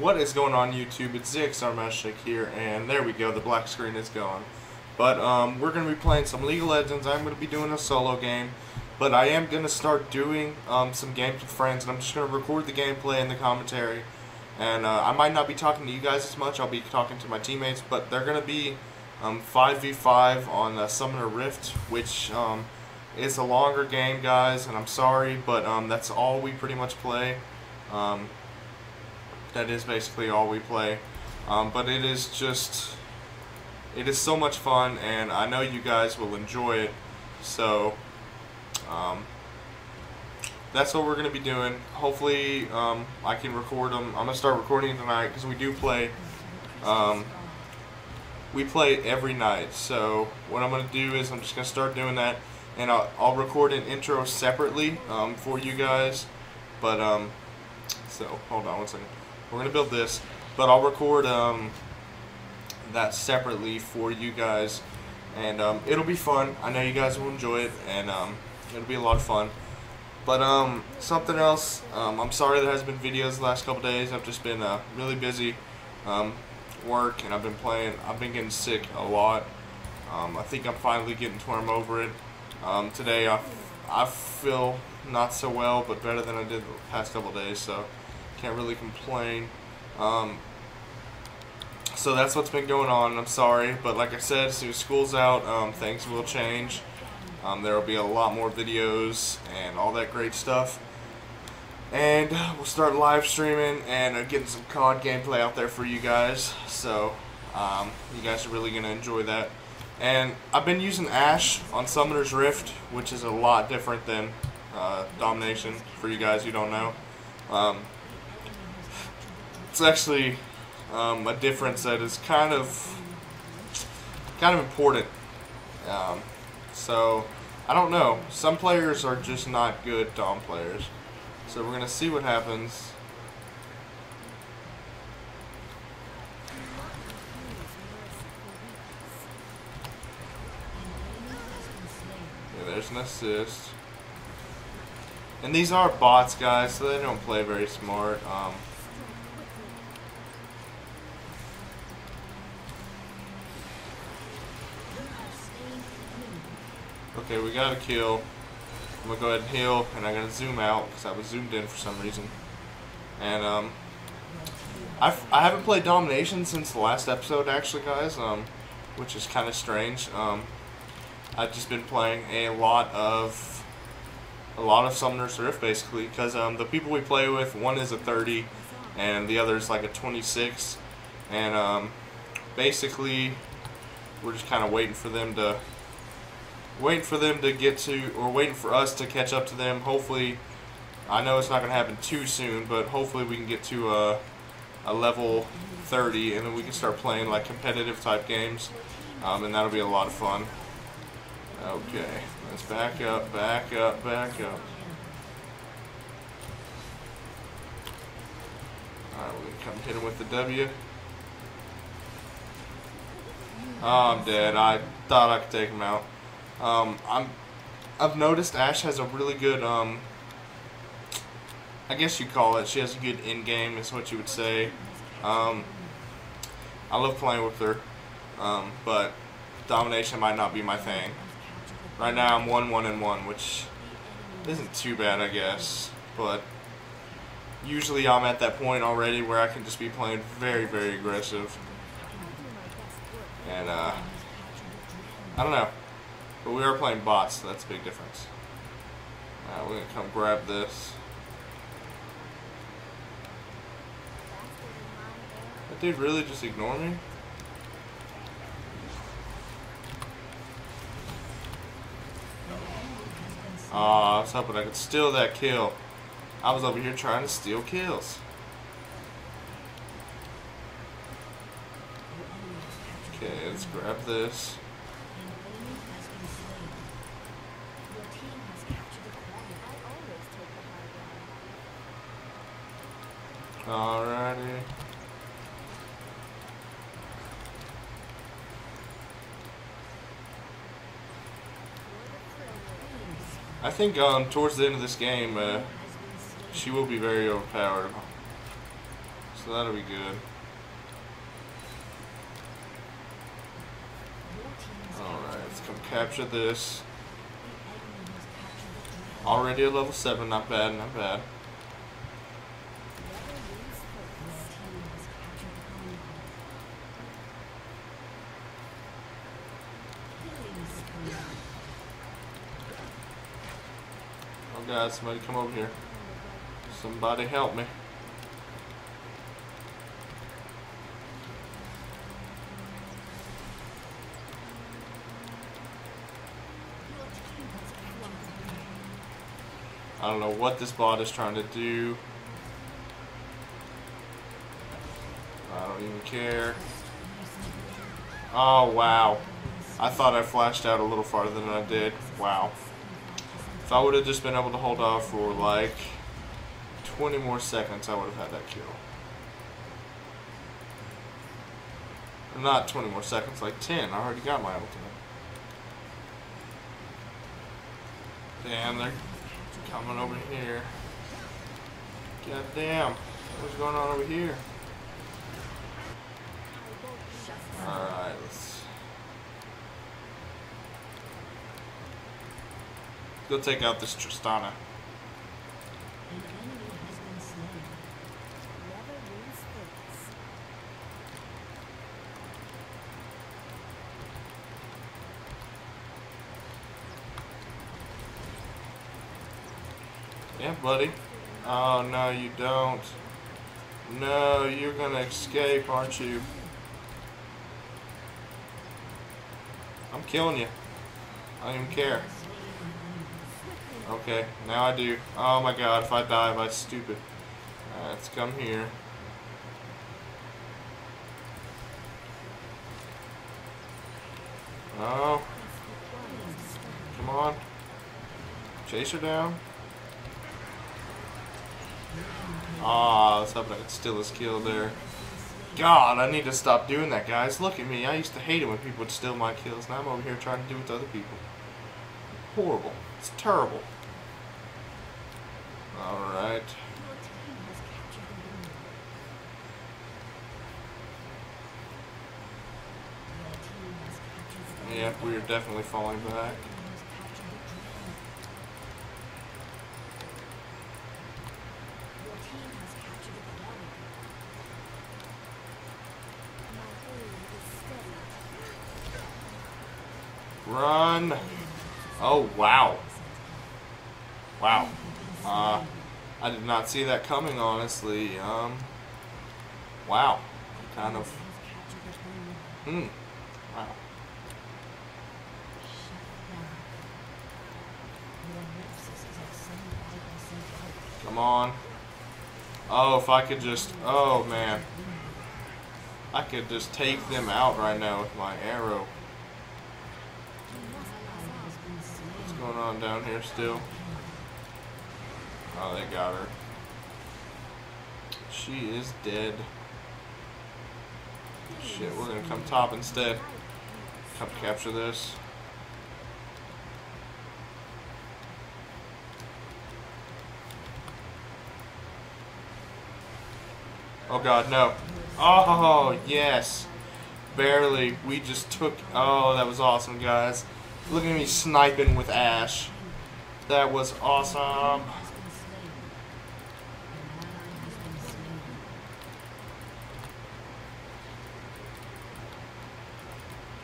What is going on YouTube? It's ZXRMashik here, and there we go, the black screen is gone. But we're going to be playing some League of Legends. I'm going to be doing a solo game, but I am going to start doing some games with friends, and I'm just going to record the gameplay and the commentary. And I might not be talking to you guys as much, I'll be talking to my teammates, but they're going to be 5v5 on Summoner's Rift, which is a longer game, guys, and I'm sorry, but that's all we pretty much play. That is basically all we play, but it is so much fun, and I know you guys will enjoy it, so that's what we're going to be doing. Hopefully I can record them. I'm going to start recording tonight, because we do play, we play every night, so what I'm going to do is I'm just going to start doing that, and I'll record an intro separately for you guys, but so hold on one second. We're going to build this, but I'll record that separately for you guys, and it'll be fun. I know you guys will enjoy it, and it'll be a lot of fun. But something else, I'm sorry there hasn't been videos the last couple days. I've just been really busy, work, and I've been getting sick a lot. I think I'm finally getting torn over it. Today I feel not so well, but better than I did the past couple days, so can't really complain. So that's what's been going on. I'm sorry, but like I said, as soon as school's out, things will change. There will be a lot more videos and all that great stuff, and we'll start live streaming and getting some COD gameplay out there for you guys, so you guys are really going to enjoy that. And I've been using Ashe on Summoner's Rift, which is a lot different than Domination, for you guys who don't know. It's actually a difference that is kind of important. So I don't know. Some players are just not good Dom players. So we're gonna see what happens. Yeah, there's an assist. And these are bots, guys, so they don't play very smart. Okay, we got a kill. I'm going to go ahead and heal, and I'm going to zoom out, because I was zoomed in for some reason. And, I haven't played Domination since the last episode, actually, guys, which is kind of strange. I've just been playing a lot of Summoner's Rift, basically, because, the people we play with, one is a 30, and the other is like a 26, and, basically, we're just kind of waiting for them to get to, or waiting for us to catch up to them. Hopefully, I know it's not going to happen too soon, but hopefully we can get to a level 30, and then we can start playing like competitive type games, and that'll be a lot of fun. Okay, let's back up, back up, back up. Alright, we're going to come hit him with the W. Oh, I'm dead. I thought I could take him out. I've noticed Ashe has a really good, I guess you call it, she has a good in-game, is what you would say. I love playing with her, but Domination might not be my thing. Right now I'm 1-1-1, which isn't too bad, I guess, but usually I'm at that point already where I can just be playing very, very aggressive, and, I don't know. But we are playing bots, so that's a big difference. Alright, we're going to come grab this. That dude really just ignored me? Aw, I was hoping I could steal that kill. I was over here trying to steal kills. Okay, let's grab this. Alrighty. I think towards the end of this game, she will be very overpowered. so that'll be good. Alright, let's come capture this. Already a level 7, not bad, not bad. Oh God, somebody come over here. Somebody help me. I don't know what this bot is trying to do. I don't even care. Oh wow. I thought I flashed out a little farther than I did. Wow. If I would have just been able to hold off for like 20 more seconds, I would have had that kill. Not 20 more seconds, like 10. I already got my ultimate. Damn, they're coming over here. God damn. What's going on over here? Alright, let's go take out this Tristana. Yeah, buddy. Oh, no, you don't. No, you're gonna escape, aren't you? I'm killing you. I don't even care. Okay, now I do. Oh my God, if I die, I'm stupid. Alright, let's come here. Oh. Come on. Chase her down. Ah, let's hope I could steal his kill there. God, I need to stop doing that, guys. Look at me. I used to hate it when people would steal my kills. Now I'm over here trying to do it to other people. Horrible. It's terrible. Alright. Yep, we are definitely falling back. Run. Oh, wow. Wow. I did not see that coming, honestly. Wow. Kind of. Wow. Come on. Oh, if I could just. Oh, man. I could just take them out right now with my arrow. Going on down here still? Oh, they got her. She is dead. Shit, we're gonna come top instead. Come capture this. Oh God, no. Oh, yes. Barely. We just took. Oh, that was awesome, guys. Look at me sniping with Ashe. That was awesome.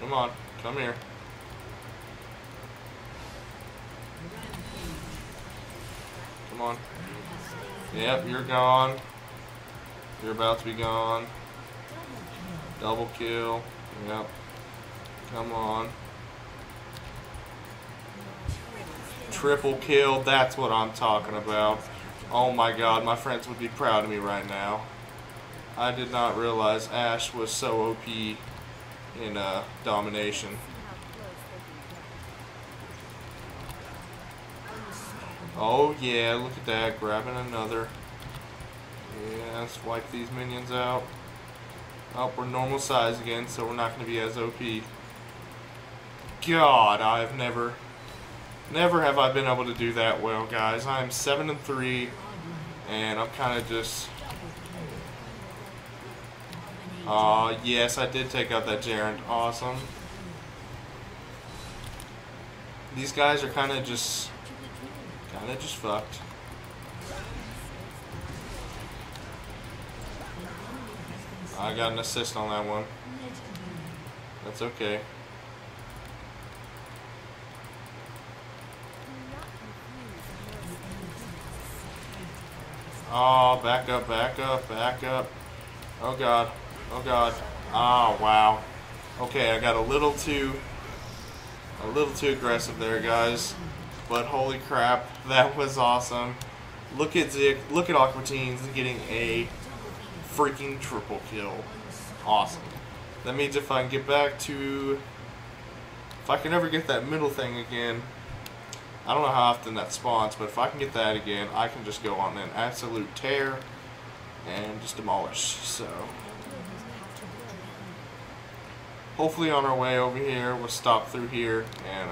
Come on, come here. Come on. Yep, you're gone. You're about to be gone. Double kill. Yep. Come on. Triple kill, that's what I'm talking about. Oh my God, my friends would be proud of me right now. I did not realize Ashe was so OP in Domination. Oh yeah, look at that, grabbing another. Yeah, let's wipe these minions out. Oh, we're normal size again, so we're not going to be as OP. God, I have never... Never have I been able to do that well, guys. I'm 7-3, and I'm kind of just Aw, yes, I did take out that Jarvan. Awesome. These guys are kind of just fucked. I got an assist on that one. That's okay. Oh, back up, back up, back up. Oh god, oh god. Oh wow. Okay, I got a little too aggressive there, guys. But holy crap, that was awesome. Look at Awkward Teens getting a freaking triple kill. Awesome. That means if I can get back to, if I can ever get that middle thing again, I don't know how often that spawns, but if I can get that again, I can just go on an absolute tear and just demolish. So hopefully on our way over here, we'll stop through here, and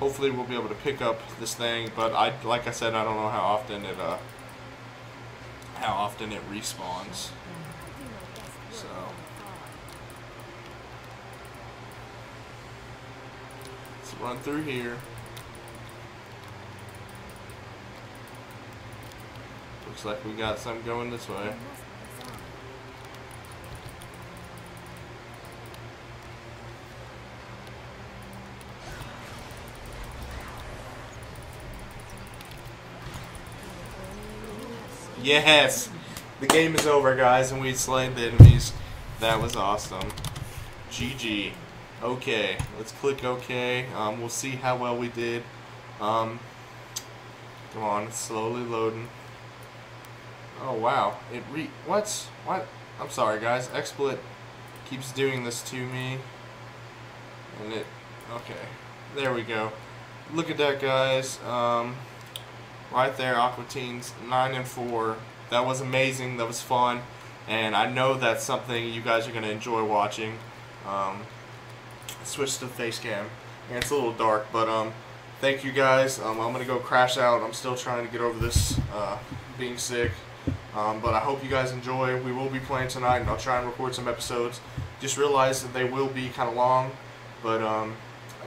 hopefully we'll be able to pick up this thing. But like I said, I don't know how often it respawns. So. Let's run through here. Looks like we got some going this way. Yes! The game is over, guys, and we slayed the enemies. That was awesome. GG. Okay, let's click OK. We'll see how well we did. Come on, it's slowly loading. Oh wow, it what? I'm sorry, guys. X-Split keeps doing this to me. And it, okay, there we go. Look at that, guys. Right there, Awkward Teens, 9-4. That was amazing. That was fun, and I know that's something you guys are gonna enjoy watching. Switch to the face cam, and it's a little dark, but thank you guys. I'm gonna go crash out. I'm still trying to get over this being sick, but I hope you guys enjoy. We will be playing tonight, and I'll try and record some episodes. Just realize that they will be kind of long, but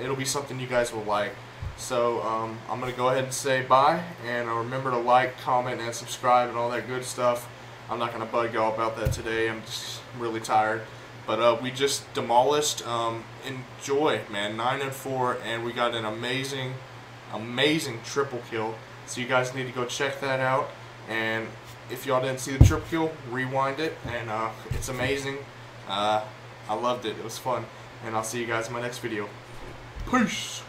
it'll be something you guys will like. So I'm going to go ahead and say bye, and remember to like, comment, and subscribe, and all that good stuff. I'm not going to bug y'all about that today. I'm just really tired. But we just demolished. Enjoy, man. 9-4, and we got an amazing, amazing triple kill. So you guys need to go check that out. And if y'all didn't see the triple kill, rewind it. And it's amazing. I loved it. It was fun. And I'll see you guys in my next video. Peace.